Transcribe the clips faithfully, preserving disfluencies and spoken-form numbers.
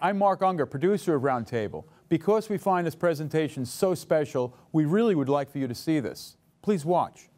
Hi, I'm Mark Unger, producer of Roundtable. Because we find this presentation so special, we really would like for you to see this. Please watch.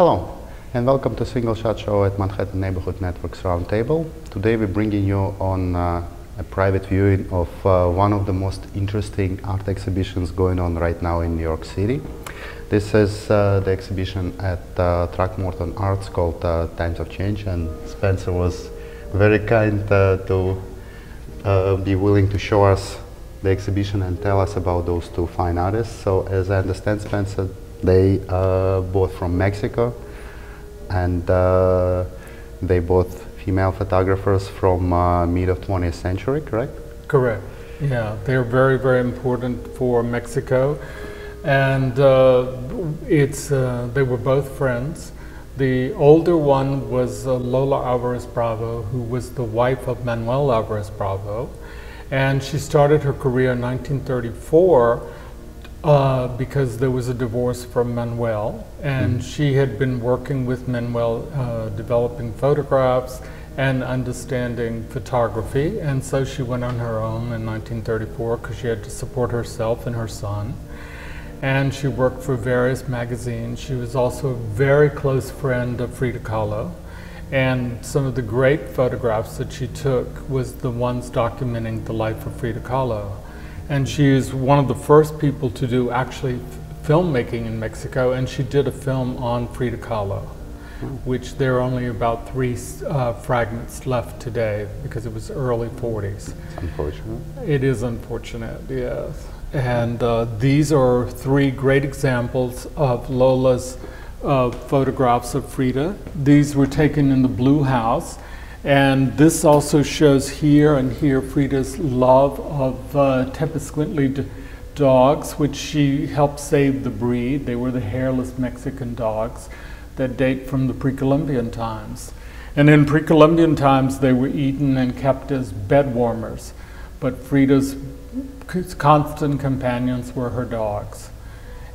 Hello, and welcome to Single Shot Show at Manhattan Neighborhood Network's Roundtable. Today we're bringing you on uh, a private viewing of uh, one of the most interesting art exhibitions going on right now in New York City. This is uh, the exhibition at uh, Throckmorton Arts called uh, Times of Change, and Spencer was very kind uh, to uh, be willing to show us the exhibition and tell us about those two fine artists. So as I understand, Spencer, they uh, both from Mexico, and uh, they both female photographers from uh, mid of twentieth century, correct? Correct. Yeah, they're very, very important for Mexico, and uh, it's uh, they were both friends. The older one was uh, Lola Álvarez Bravo, who was the wife of Manuel Álvarez Bravo, and she started her career in nineteen thirty-four. Uh, because there was a divorce from Manuel, and mm. she had been working with Manuel uh, developing photographs and understanding photography, and so she went on her own in nineteen thirty-four because she had to support herself and her son, and she worked for various magazines. She was also a very close friend of Frida Kahlo, and some of the great photographs that she took was the ones documenting the life of Frida Kahlo. And she is one of the first people to do actually filmmaking in Mexico, and she did a film on Frida Kahlo, which there are only about three uh, fragments left today because it was early forties. It's unfortunate. It is unfortunate, yes. And uh, these are three great examples of Lola's uh, photographs of Frida. These were taken in the Blue House. And this also shows here and here Frida's love of uh, Tepitzcuintli dogs, which she helped save the breed. They were the hairless Mexican dogs that date from the pre-Columbian times. And in pre-Columbian times, they were eaten and kept as bed warmers. But Frida's constant companions were her dogs.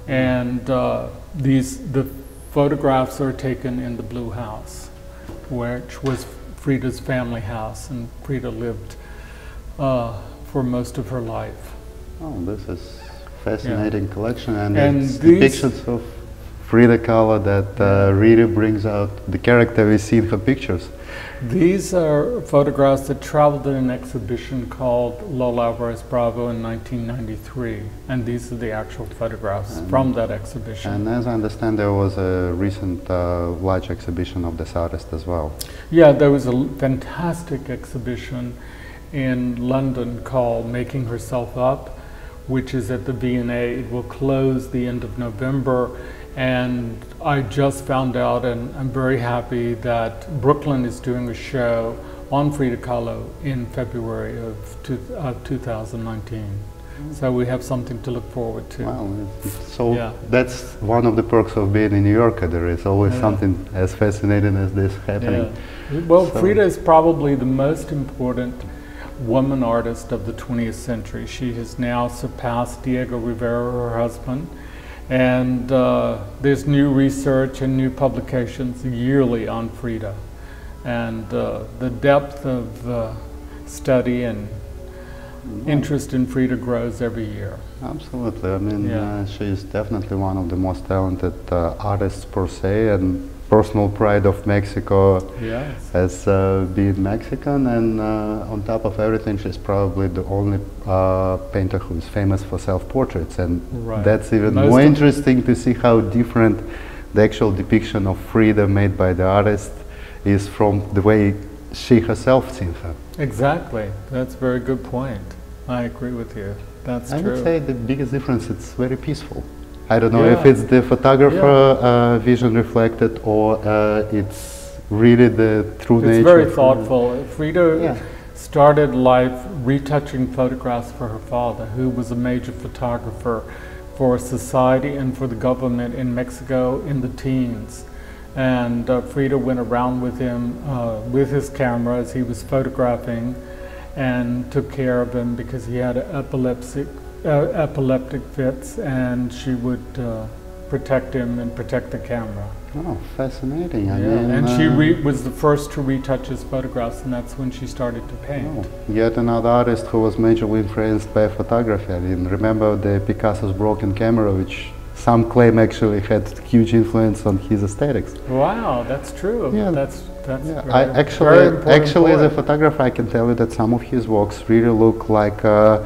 And uh, these the photographs are taken in the Blue House, which was Frida's family house, and Frida lived uh, for most of her life. Oh, this is fascinating yeah. collection, and, and it's depictions of Frida Kahlo that uh, really brings out the character we see in her pictures. These are photographs that traveled in an exhibition called Lola Álvarez Bravo in nineteen ninety-three, and these are the actual photographs and from that exhibition. And as I understand, there was a recent uh, large exhibition of this artist as well. Yeah, there was a fantastic exhibition in London called Making Herself Up, which is at the V and A. It will close the end of November. And I just found out, and I'm very happy that Brooklyn is doing a show on Frida Kahlo in February of, two, of two thousand nineteen. So we have something to look forward to. Well, so yeah. that's one of the perks of being in New York. There is always yeah. something as fascinating as this happening. Yeah. Well, so Frida is probably the most important woman artist of the twentieth century. She has now surpassed Diego Rivera, her husband. And uh, there's new research and new publications yearly on Frida. And uh, the depth of uh, study and interest in Frida grows every year. Absolutely. I mean, yeah. uh, she's definitely one of the most talented uh, artists per se, and personal pride of Mexico yes. as uh, being Mexican. And uh, on top of everything, she's probably the only uh, painter who is famous for self-portraits. And right. that's even Most more interesting to see how different the actual depiction of Frida made by the artist is from the way she herself sees her. Exactly. That's a very good point. I agree with you. That's I true. I would say the biggest difference, it's very peaceful. I don't know yeah. if it's the photographer yeah. uh, vision reflected, or uh, it's really the true it's nature. It's very thoughtful. Frida yeah. started life retouching photographs for her father, who was a major photographer for society and for the government in Mexico in the teens. And uh, Frida went around with him uh, with his camera as he was photographing and took care of him because he had epileptic, uh, epileptic fits, and she would uh, protect him and protect the camera. Oh, fascinating. I yeah. mean, and uh, she re was the first to retouch his photographs, and that's when she started to paint. Oh, yet another artist who was majorly influenced by photography. I mean, remember the Picasso's broken camera, which some claim actually had huge influence on his aesthetics. Wow, that's true. Yeah. That's, that's yeah. Very, I actually, very actually as a photographer, I can tell you that some of his works really look like uh,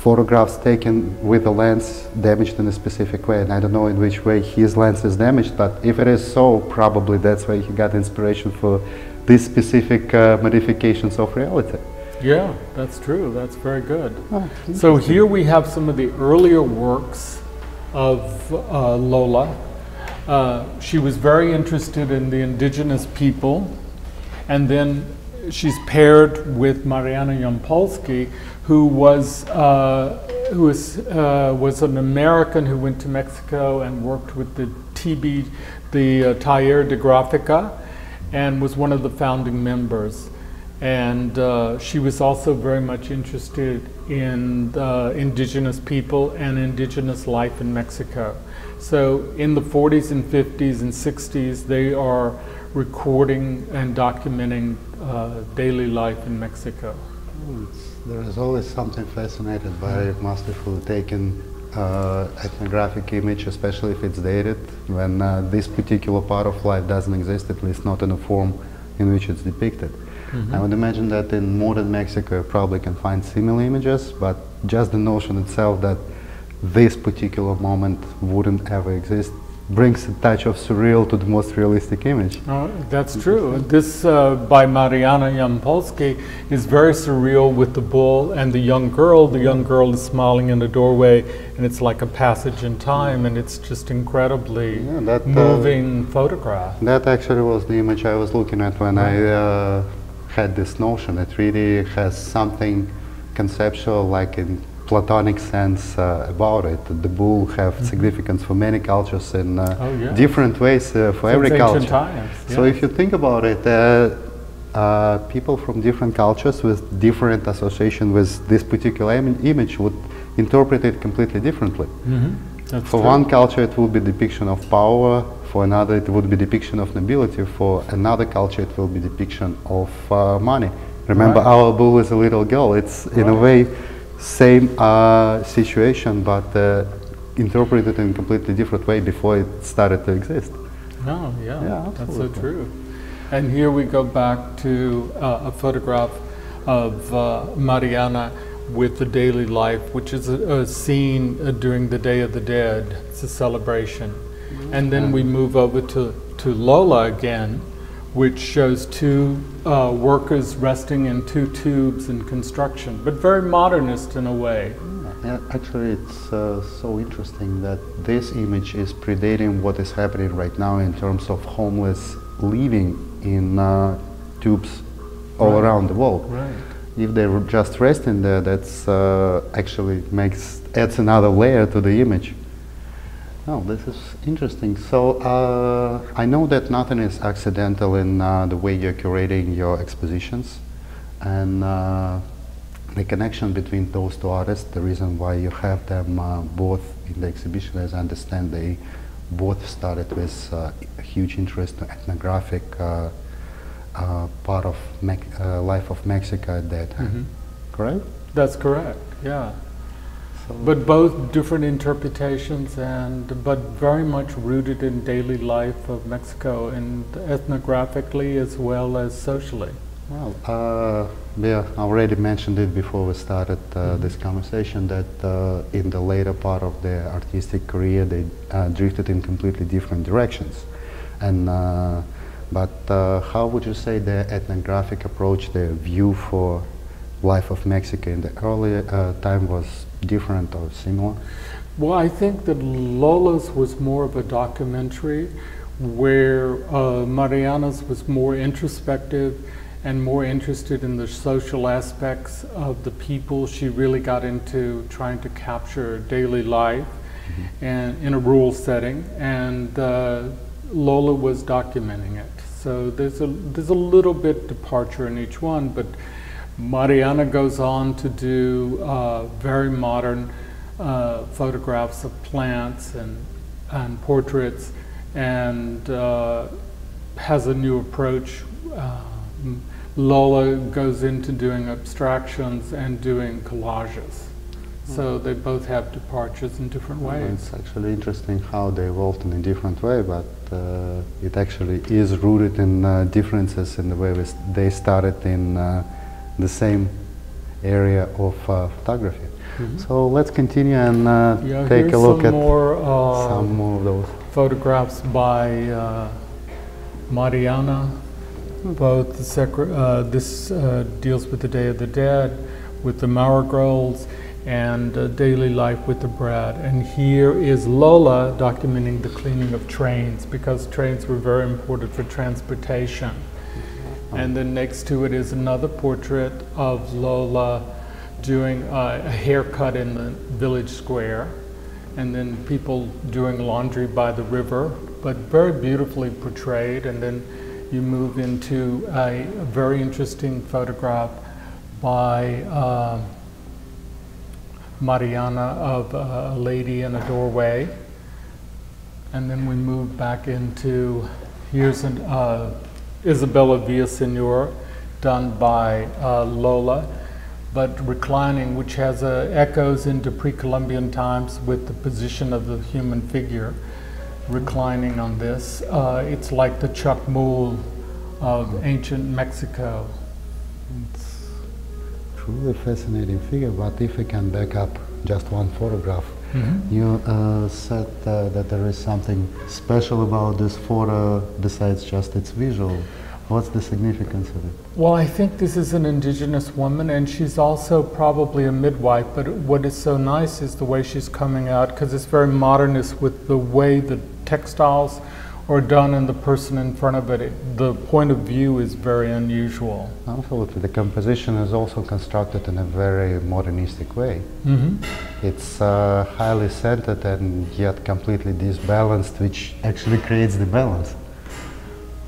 photographs taken with a lens damaged in a specific way. And I don't know in which way his lens is damaged, but if it is so, probably that's where he got inspiration for these specific uh, modifications of reality. Yeah, that's true. That's very good. Oh, so here we have some of the earlier works of uh, Lola. Uh, she was very interested in the indigenous people, and then she's paired with Mariana Yampolsky, who was uh, who is, uh, was an American who went to Mexico and worked with the T B, the uh, Taller de Grafica, and was one of the founding members. And uh, she was also very much interested in uh, indigenous people and indigenous life in Mexico. So in the forties and fifties and sixties, they are recording and documenting uh, daily life in Mexico. Oh, there is always something fascinated by masterfully taken uh, ethnographic image, especially if it's dated, when uh, this particular part of life doesn't exist, at least not in a form in which it's depicted. Mm-hmm. I would imagine that in modern Mexico you probably can find similar images, but just the notion itself that this particular moment wouldn't ever exist brings a touch of surreal to the most realistic image. Oh, that's true. This uh, by Mariana Yampolsky is very surreal with the bull and the young girl. The young girl is smiling in the doorway, and it's like a passage in time, and it's just incredibly yeah, that, moving uh, photograph. That actually was the image I was looking at when I uh, had this notion. It really has something conceptual, like in Platonic sense uh, about it. The bull have mm-hmm. significance for many cultures in uh, oh, yeah. different ways uh, for Since every culture. Times, yeah. So if you think about it, uh, uh, people from different cultures with different association with this particular im image would interpret it completely differently. Mm-hmm. For true. One culture it would be depiction of power, for another it would be depiction of nobility, for another culture it will be depiction of uh, money. Remember right. our bull is a little girl, it's right. in a way same uh, situation, but uh, interpreted in a completely different way before it started to exist. No, yeah, yeah that's so true. And here we go back to uh, a photograph of uh, Mariana with the daily life, which is a, a scene uh, during the Day of the Dead. It's a celebration. Mm-hmm. And then we move over to, to Lola again, which shows two uh, workers resting in two tubes in construction, but very modernist in a way. Yeah, actually, it's uh, so interesting that this image is predating what is happening right now in terms of homeless living in uh, tubes all right. around the world. Right. If they were just resting there, that's uh, actually makes adds another layer to the image. Oh, this is interesting. So uh, I know that nothing is accidental in uh, the way you're curating your expositions, and uh, the connection between those two artists, the reason why you have them uh, both in the exhibition, as I understand, they both started with uh, a huge interest in ethnographic uh, uh, part of Me uh, life of Mexico at that time, mm-hmm. correct? That's correct, yeah. But both different interpretations, and but very much rooted in daily life of Mexico, and ethnographically as well as socially. Well, uh, yeah, I already mentioned it before we started uh, mm-hmm. this conversation that uh, in the later part of their artistic career they uh, drifted in completely different directions. And uh, but uh, how would you say their ethnographic approach, their view for life of Mexico in the early uh, time was different or similar? Well, I think that Lola's was more of a documentary, where uh, Mariana's was more introspective and more interested in the social aspects of the people. She really got into trying to capture daily life, mm-hmm. and in a rural setting, and uh, Lola was documenting it. So there's a, there's a little bit departure in each one, but Mariana goes on to do uh, very modern uh, photographs of plants and, and portraits, and uh, has a new approach. Uh, Lola goes into doing abstractions and doing collages. Mm. So they both have departures in different ways. Well, it's actually interesting how they evolved in a different way, but uh, it actually is rooted in uh, differences in the way we st they started in uh, the same area of uh, photography. Mm-hmm. So let's continue and uh, yeah, take a look some at more, uh, some more of those photographs by uh, Mariana. Both the secre uh, this uh, deals with the Day of the Dead, with the marigolds, and uh, daily life with the bread. And here is Lola documenting the cleaning of trains, because trains were very important for transportation. Mm-hmm. And then next to it is another portrait of Lola doing uh, a haircut in the village square, and then people doing laundry by the river, but very beautifully portrayed. And then you move into a, a very interesting photograph by uh, Mariana of uh, a lady in a doorway. And then we move back into, here's an uh, Isabella Villasenor, done by uh, Lola, but reclining, which has uh, echoes into pre-Columbian times with the position of the human figure. Reclining on this, uh, it's like the Chacmul of ancient Mexico. It's truly fascinating figure, but if we can back up just one photograph, mm-hmm. you uh, said uh, that there is something special about this photo besides just its visual. What's the significance of it? Well, I think this is an indigenous woman, and she's also probably a midwife, but what is so nice is the way she's coming out, because it's very modernist with the way the textiles are done and the person in front of it. It the point of view is very unusual. Absolutely. The composition is also constructed in a very modernistic way. Mm-hmm. It's uh, highly centered and yet completely disbalanced, which actually creates the balance.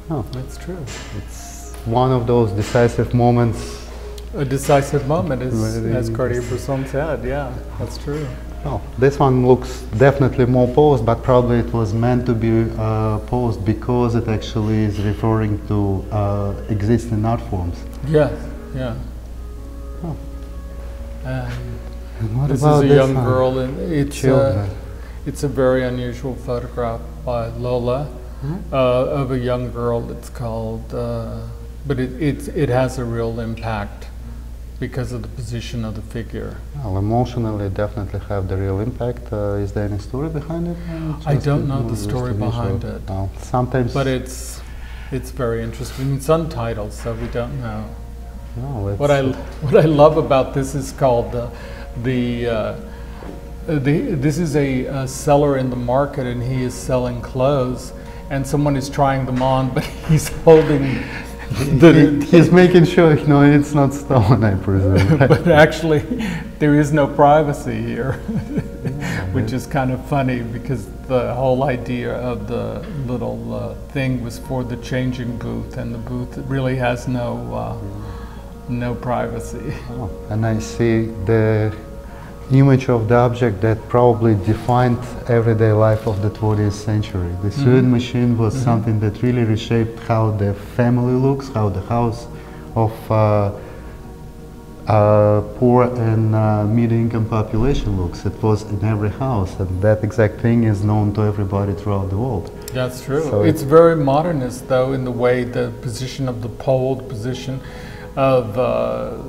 Oh, that's true. It's one of those decisive moments. A decisive moment, is, as Cartier-Bresson said, yeah, that's true. Oh, this one looks definitely more posed, but probably it was meant to be uh, posed because it actually is referring to uh, existing art forms. Yes, yeah. Oh. And and what this about is a this young one? girl, and it's, a, it's a very unusual photograph by Lola. Mm-hmm. uh, of a young girl. It's called, uh, but it, it, it has a real impact because of the position of the figure. Well, emotionally definitely have the real impact. Uh, is there any story behind it? I don't know the story behind it. No. Sometimes. But it's, it's very interesting. It's untitled, so we don't know. No, what, I, what I love about this is called the, the uh, the, this is a, a seller in the market, and he is selling clothes, and someone is trying them on, but he's holding the... He, he's making sure, you know, it's not stolen, I presume. But actually, there is no privacy here, which is kind of funny, because the whole idea of the little uh, thing was for the changing booth, and the booth really has no, uh, no privacy. Oh, and I see the image of the object that probably defined everyday life of the twentieth century. The mm-hmm. sewing machine was mm-hmm. something that really reshaped how the family looks, how the house of uh, uh, poor and uh, middle-income population looks. It was in every house, and that exact thing is known to everybody throughout the world. That's true. So it's, it's very modernist, though, in the way the position of the pole, the position of uh,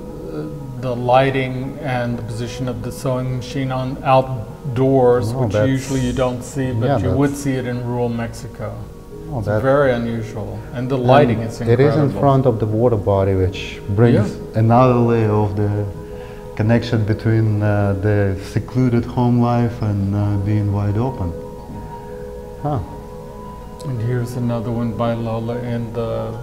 the lighting and the position of the sewing machine on outdoors, oh, which usually you don't see, but yeah, you would see it in rural Mexico. Oh, it's very unusual. And the lighting and is incredible. It is in front of the water body, which brings yeah. another layer of the connection between uh, the secluded home life and uh, being wide open. Huh. And here's another one by Lola in the,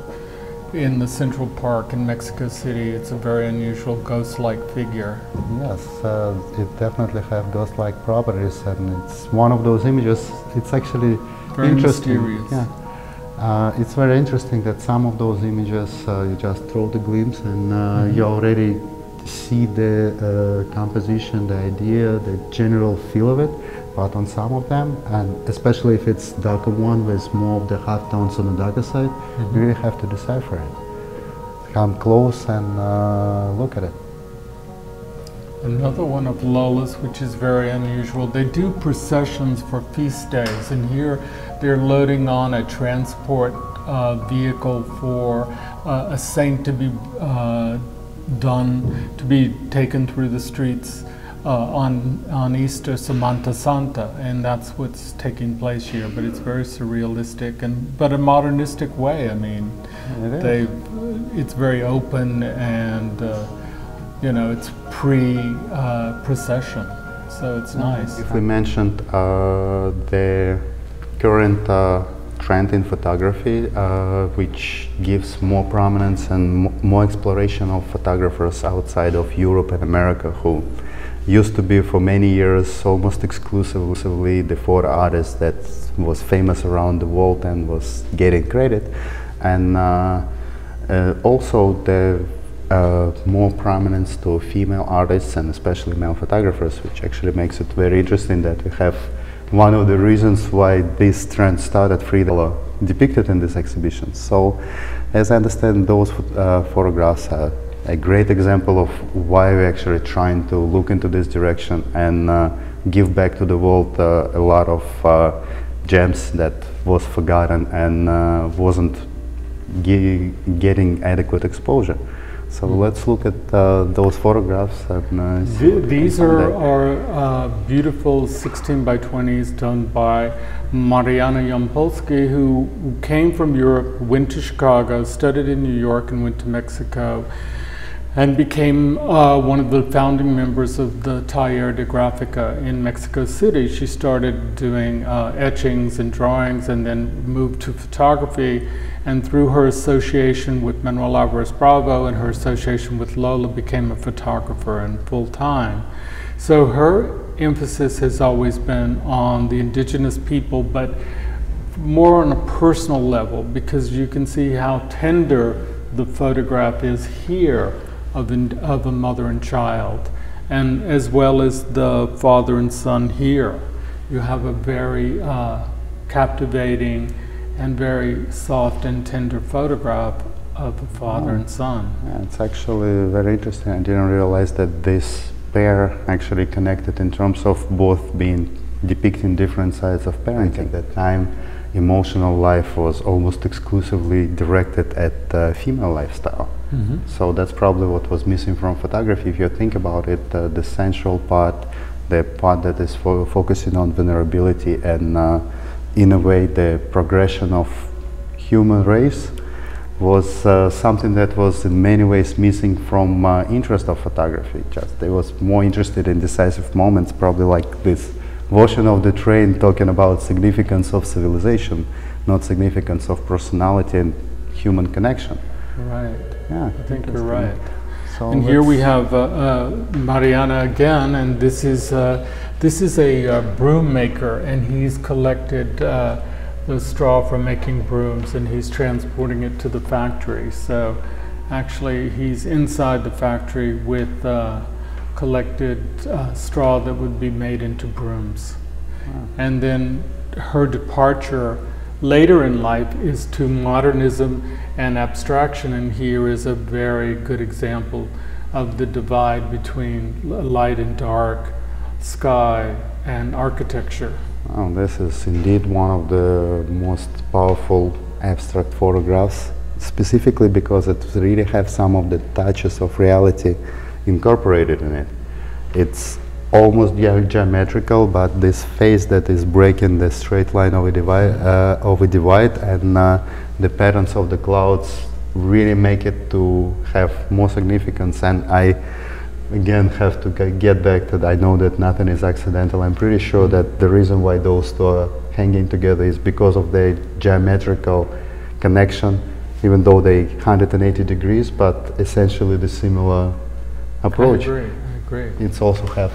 in the Central Park in Mexico City. It's a very unusual ghost-like figure. Yes, uh, it definitely has ghost-like properties, and it's one of those images. It's actually very interesting. Mysterious. Yeah. Uh, it's very interesting that some of those images, uh, you just throw the glimpse and uh, mm-hmm. you already see the uh, composition, the idea, the general feel of it. But on some of them, and especially if it's darker one with more of the half tones on the darker side, mm-hmm. you really have to decipher it. Come close and uh, look at it. Another one of Lola's, which is very unusual. They do processions for feast days, and here they're loading on a transport uh, vehicle for uh, a saint to be uh, done, to be taken through the streets. Uh, on, on Easter, Semana Santa, and that's what's taking place here, but it's very surrealistic, and but a modernistic way. I mean, it they, it's very open, and uh, you know, it's pre-procession, uh, so it's nice. If we mentioned uh, the current uh, trend in photography, uh, which gives more prominence and m more exploration of photographers outside of Europe and America, who used to be for many years almost exclusively the four artists that was famous around the world and was getting credit. And uh, uh, also the uh, more prominence to female artists and especially male photographers, which actually makes it very interesting that we have one of the reasons why this trend started, Frida Kahlo, depicted in this exhibition. So as I understand, those uh, photographs are a great example of why we're actually trying to look into this direction and uh, give back to the world uh, a lot of uh, gems that was forgotten and uh, wasn't ge getting adequate exposure. So mm-hmm. let's look at uh, those photographs. And, uh, see Th these are, are uh, beautiful sixteen by twenties done by Mariana Yampolsky, who came from Europe, went to Chicago, studied in New York, and went to Mexico, and became uh, one of the founding members of the Taller de Grafica in Mexico City. She started doing uh, etchings and drawings, and then moved to photography, and through her association with Manuel Álvarez Bravo and her association with Lola became a photographer and full-time. So her emphasis has always been on the indigenous people, but more on a personal level, because you can see how tender the photograph is here. Of, in, of a mother and child, and as well as the father and son here. You have a very uh, captivating and very soft and tender photograph of the father oh. and son. Yeah, it's actually very interesting. I didn't realize that this pair actually connected in terms of both being depicting different sides of parenting. At that time, emotional life was almost exclusively directed at uh, female lifestyle. Mm-hmm. So that's probably what was missing from photography. If you think about it, uh, the sensual part, the part that is fo focusing on vulnerability and uh, in a way the progression of human race was uh, something that was in many ways missing from uh, interest of photography. Just they was more interested in decisive moments, probably like this version of the train talking about significance of civilization, not significance of personality and human connection. Right. Yeah, I think you're right. So and here we have uh, uh, Mariana again, and this is uh, this is a uh, broom maker, and he's collected uh, the straw for making brooms, and he's transporting it to the factory. So actually, he's inside the factory with uh, collected uh, straw that would be made into brooms. Wow. And then her departure later in life is to modernism and abstraction, and here is a very good example of the divide between light and dark, sky and architecture. Oh, this is indeed one of the most powerful abstract photographs, specifically because it really has some of the touches of reality incorporated in it. It's almost ge geometrical, but this face that is breaking the straight line of a divide, uh, of a divide and uh, the patterns of the clouds really make it to have more significance. And I again have to get back to that. I know that nothing is accidental. I'm pretty sure that the reason why those two are hanging together is because of their geometrical connection, even though they one hundred eighty degrees, but essentially the similar approach. I agree, I agree. It's also have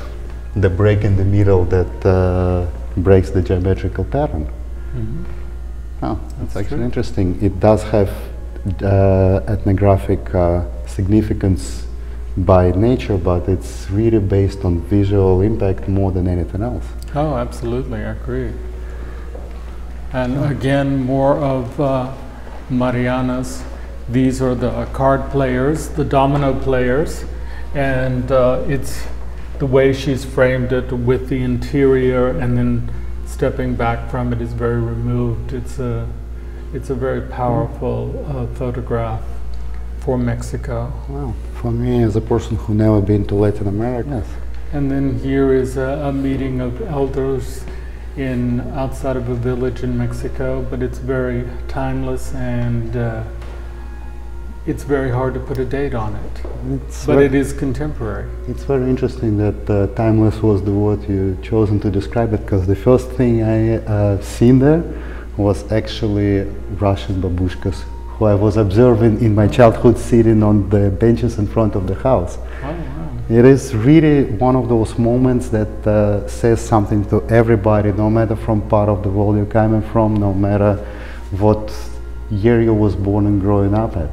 the break in the middle that uh, breaks the geometrical pattern. Mm-hmm. Oh, that's, that's actually true. Interesting. It does have uh, ethnographic uh, significance by nature, but it's really based on visual impact more than anything else. Oh, absolutely, I agree. And yeah. again, more of uh, Mariana's, these are the card players, the domino players, and uh, it's the way she's framed it with the interior and then stepping back from it is very removed. It's a, it's a very powerful uh, photograph for Mexico. Wow, for me as a person who never been to Latin America. Yes. And then here is a, a meeting of elders in outside of a village in Mexico, but it's very timeless and uh, it's very hard to put a date on it. It's but it is contemporary. It's very interesting that uh, timeless was the word you chosen to describe it, because the first thing I uh, seen there was actually Russian babushkas who I was observing in my childhood sitting on the benches in front of the house. Oh, wow. It is really one of those moments that uh, says something to everybody, no matter from part of the world you're coming from, no matter what year you was born and growing up at.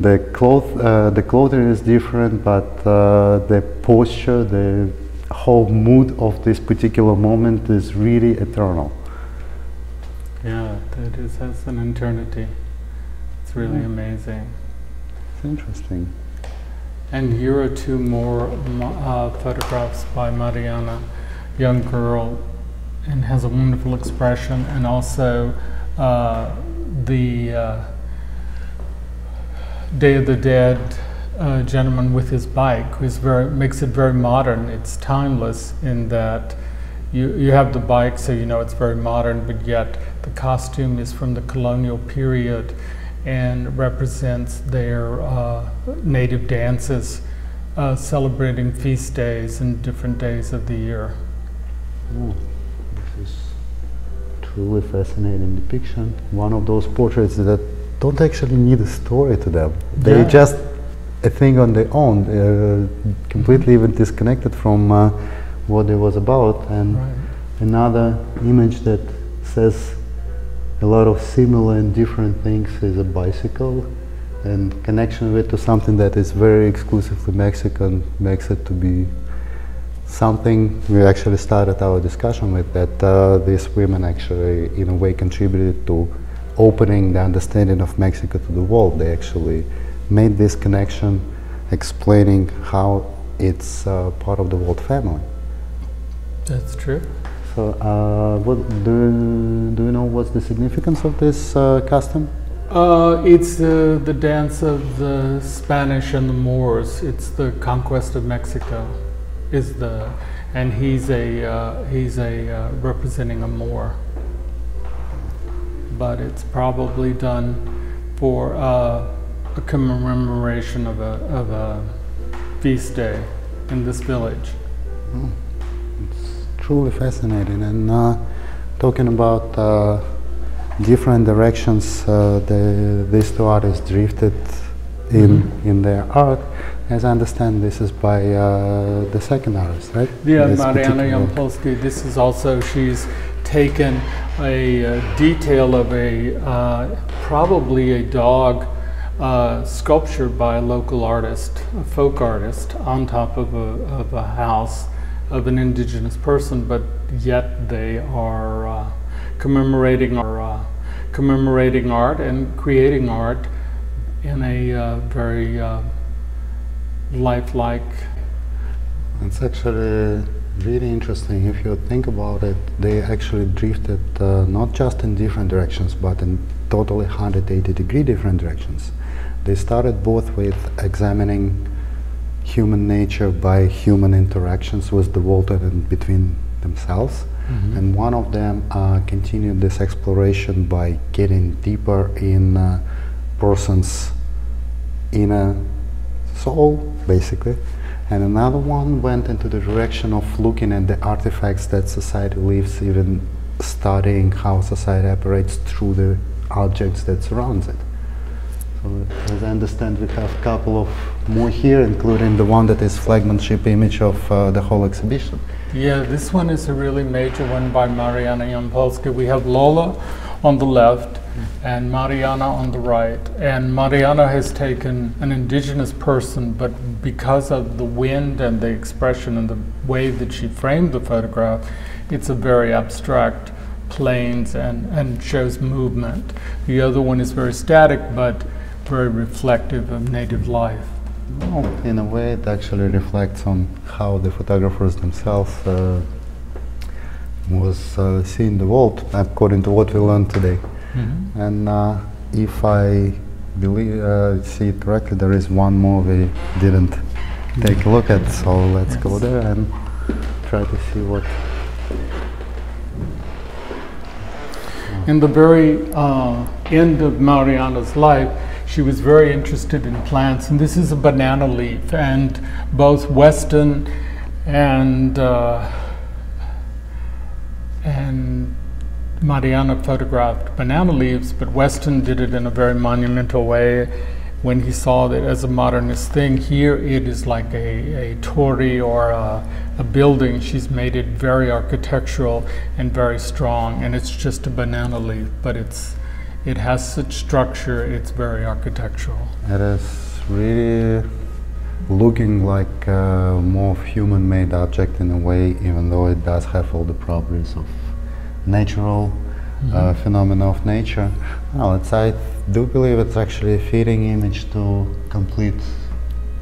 The cloth, uh, the clothing is different, but uh, the posture, the whole mood of this particular moment is really eternal. Yeah, that is, that's an eternity. It's really yeah. amazing. It's interesting. And here are two more uh, photographs by Mariana, young girl, and has a wonderful expression, and also uh, the uh, Day of the Dead uh, gentleman with his bike, who is very, makes it very modern. It's timeless in that you, you have the bike, so you know it's very modern, but yet the costume is from the colonial period and represents their uh, native dances, uh, celebrating feast days and different days of the year. Oh, this is truly fascinating depiction. One of those portraits that don't actually need a story to them. They're yeah. just a thing on their own, uh, completely even disconnected from uh, what it was about. And right. another image that says a lot of similar and different things is a bicycle, and connection with it to something that is very exclusively Mexican makes it to be something we actually started our discussion with, that uh, these women actually in a way contributed to opening the understanding of Mexico to the world. They actually made this connection, explaining how it's uh, part of the world family. That's true. So, uh, what do, do you know what's the significance of this uh, custom? Uh, it's uh, the dance of the Spanish and the Moors. It's the conquest of Mexico. Is the and he's a uh, he's a uh, representing a Moor. But it's probably done for uh, a commemoration of a, of a feast day in this village. Mm. It's truly fascinating. And uh, talking about uh, different directions uh, the, these two artists drifted in, mm-hmm. in their art, as I understand this is by uh, the second artist, right? Yeah, this Mariana Yampolsky. This is also, she's taken a uh, detail of a uh, probably a dog uh, sculpture by a local artist, a folk artist, on top of a, of a house of an indigenous person, but yet they are uh, commemorating or uh, commemorating art and creating art in a uh, very uh, lifelike. It's actually really interesting. If you think about it, they actually drifted uh, not just in different directions, but in totally one hundred eighty degree different directions. They started both with examining human nature by human interactions with the world and between themselves, mm-hmm. and one of them uh, continued this exploration by getting deeper in a person's inner soul, basically. And another one went into the direction of looking at the artifacts that society leaves even studying how society operates through the objects that surrounds it. So as I understand, we have a couple of more here, including the one that is flagship image of uh, the whole exhibition. Yeah, this one is a really major one by Mariana Yampolsky. We have Lola on the left, mm-hmm. and Mariana on the right. And Mariana has taken an indigenous person, but because of the wind and the expression and the way that she framed the photograph, it's a very abstract planes and, and shows movement. The other one is very static, but very reflective of native life. Oh, in a way, it actually reflects on how the photographers themselves uh, was uh, seeing the world, according to what we learned today. Mm-hmm. And uh, if I believe, uh, see it correctly, there is one more we didn't mm-hmm. take a look at, so let's yes. go there and try to see what. In the very uh, end of Mariana's life, she was very interested in plants, and this is a banana leaf, and both Weston and uh, and Mariana photographed banana leaves, but Weston did it in a very monumental way when he saw that as a modernist thing. Here it is like a, a torii or a, a building. She's made it very architectural and very strong, and it's just a banana leaf, but it's it has such structure, it's very architectural. It is really looking like a more human-made object in a way, even though it does have all the properties of natural Mm-hmm. uh, phenomena of nature. Well, it's, I do believe it's actually a fitting image to complete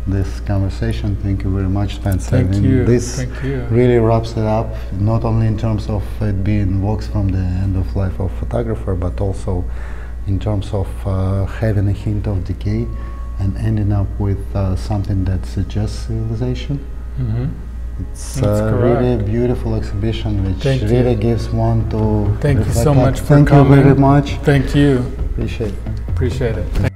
this conversation. Thank you very much, Spencer. Thank I mean, you. This Thank you. Really wraps it up, not only in terms of it being works from the end of life of photographer, but also in terms of uh, having a hint of decay and ending up with uh, something that suggests civilization. Mm-hmm. It's uh, really a beautiful exhibition, which Thank really you. Gives one to. Thank you so much for Thank coming. Thank you very much. Thank you. Appreciate it. Appreciate it. Thank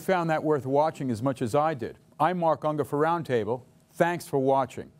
found that worth watching as much as I did. I'm Mark Unger for Roundtable. Thanks for watching.